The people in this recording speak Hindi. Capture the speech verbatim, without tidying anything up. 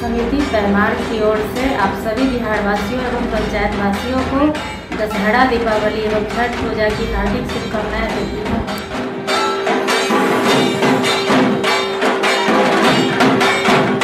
समिति पैमार की ओर से आप सभी बिहारवासियों एवं पंचायत वासियों को दशहरा, दीपावली एवं छठ पूजा की हार्दिक शुभकामनाएं देती हूँ।